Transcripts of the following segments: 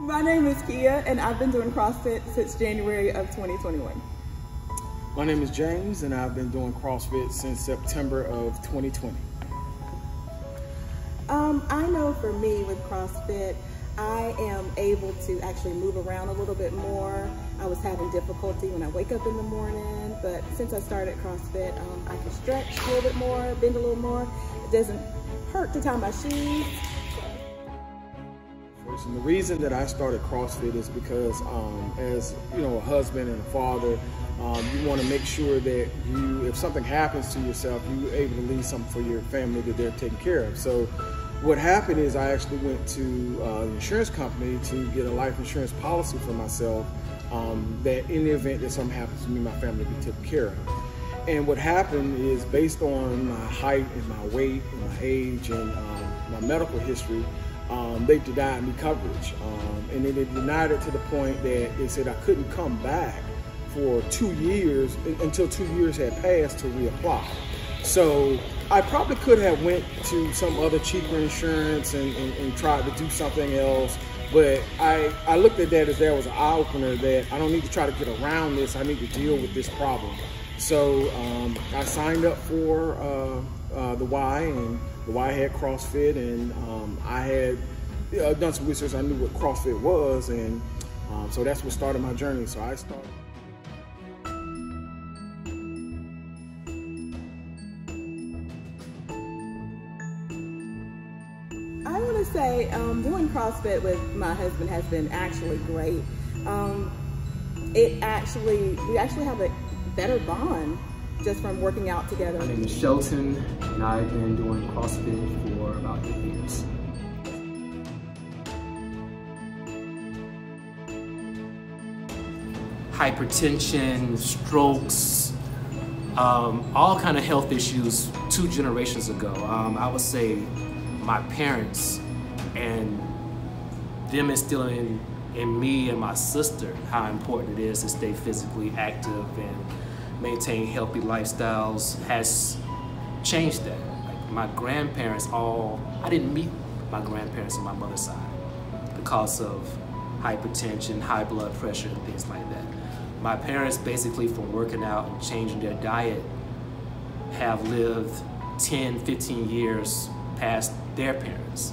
My name is Kia, and I've been doing CrossFit since January of 2021. My name is James, and I've been doing CrossFit since September of 2020. I know for me with CrossFit, I am able to actually move around a little bit more. I was having difficulty when I wake up in the morning, but since I started CrossFit, I can stretch a little bit more, bend a little more. It doesn't hurt to tie my shoes. And the reason that I started CrossFit is because as you know, a husband and a father, you want to make sure that you, if something happens to yourself, you're able to leave something for your family that they're taking care of. So what happened is I actually went to an insurance company to get a life insurance policy for myself that in the event that something happens to me, my family would be taken care of. And what happened is, based on my height and my weight and my age and my medical history, they denied me coverage, and they denied it to the point that they said I couldn't come back for 2 years, until 2 years had passed, to reapply. So I probably could have went to some other cheaper insurance and tried to do something else, but I looked at that as there was an eye-opener that I don't need to try to get around this, I need to deal with this problem. So I signed up for the Y, and the Y had CrossFit, and I had done some research. I knew what CrossFit was, and so that's what started my journey. So I started. I want to say doing CrossFit with my husband has been actually great. We actually have a better bond just from working out together. My name is Shelton, and I've been doing CrossFit for about 8 years. Hypertension, strokes, all kind of health issues 2 generations ago. I would say my parents and them instilling in me and my sister how important it is to stay physically active and maintain healthy lifestyles has changed that. Like my grandparents, I didn't meet my grandparents on my mother's side because of hypertension, high blood pressure, and things like that. My parents basically, from working out and changing their diet, have lived 10, 15 years past their parents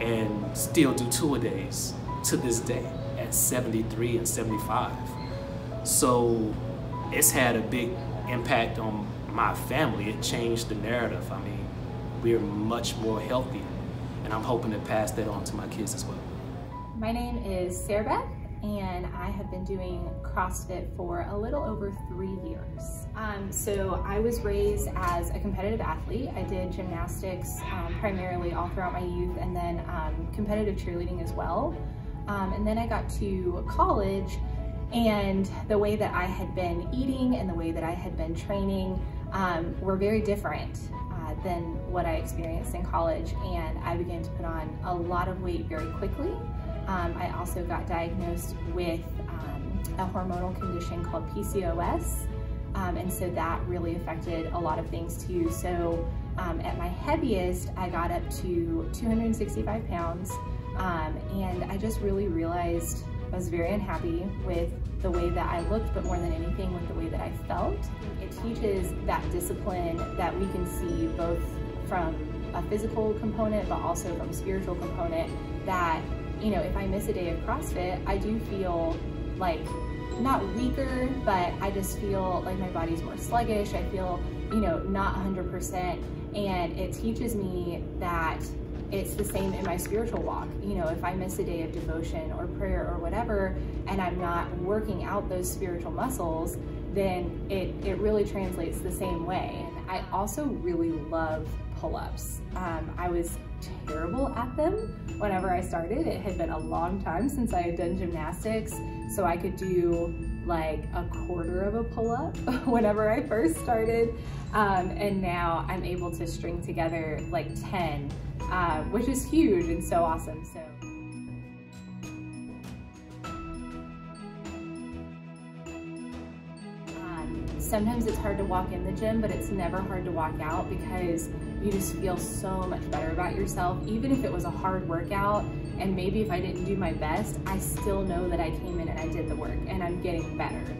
and still do two-a-days to this day at 73 and 75. So it's had a big impact on my family. It changed the narrative. I mean, we're much more healthy, and I'm hoping to pass that on to my kids as well. My name is Sarahbeth, and I have been doing CrossFit for a little over 3 years. So I was raised as a competitive athlete. I did gymnastics primarily all throughout my youth, and then competitive cheerleading as well. And then I got to college, and the way that I had been eating and the way that I had been training were very different than what I experienced in college, and I began to put on a lot of weight very quickly. I also got diagnosed with a hormonal condition called PCOS, and so that really affected a lot of things too. So at my heaviest, I got up to 265 pounds, and I just really realized I was very unhappy with the way that I looked, but more than anything with the way that I felt. It teaches that discipline that we can see both from a physical component, but also from a spiritual component, that, you know, if I miss a day of CrossFit, I do feel like, not weaker, but I just feel like my body's more sluggish. I feel, you know, not 100%, and it teaches me that it's the same in my spiritual walk. You know, if I miss a day of devotion or prayer or whatever, and I'm not working out those spiritual muscles, then it really translates the same way. And I also really love pull-ups. I was terrible at them whenever I started. It had been a long time since I had done gymnastics, so I could do like a quarter of a pull-up whenever I first started. And now I'm able to string together like 10, which is huge and so awesome. So Sometimes it's hard to walk in the gym, but it's never hard to walk out because you just feel so much better about yourself. Even if it was a hard workout, and maybe if I didn't do my best, I still know that I came in and I did the work and I'm getting better.